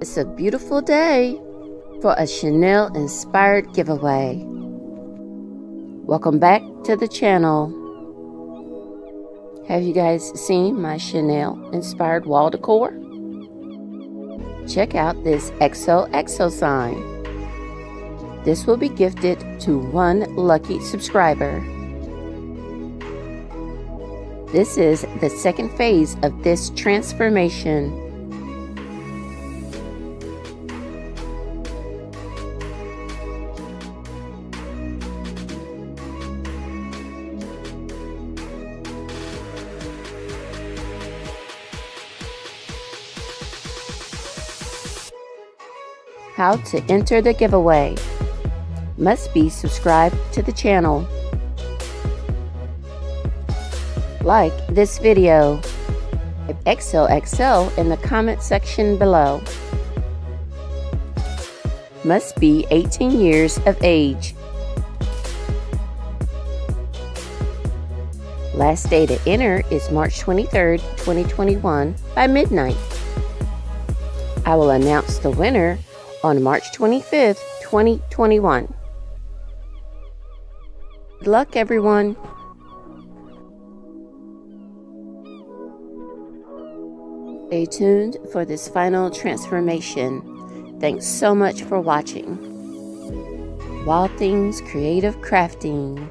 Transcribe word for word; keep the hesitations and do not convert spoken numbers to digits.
It's a beautiful day for a Chanel-inspired giveaway. Welcome back to the channel. Have you guys seen my Chanel-inspired wall decor? Check out this X O X O sign. This will be gifted to one lucky subscriber. This is the second phase of this transformation. How to enter the giveaway. Must be subscribed to the channel. Like this video. Type X O X O in the comment section below. Must be eighteen years of age. Last day to enter is March twenty-third, twenty twenty-one by midnight. I will announce the winner on March twenty-fifth, twenty twenty-one. Good luck, everyone. Stay tuned for this final transformation. Thanks so much for watching. Wild Thangz Creative Crafting.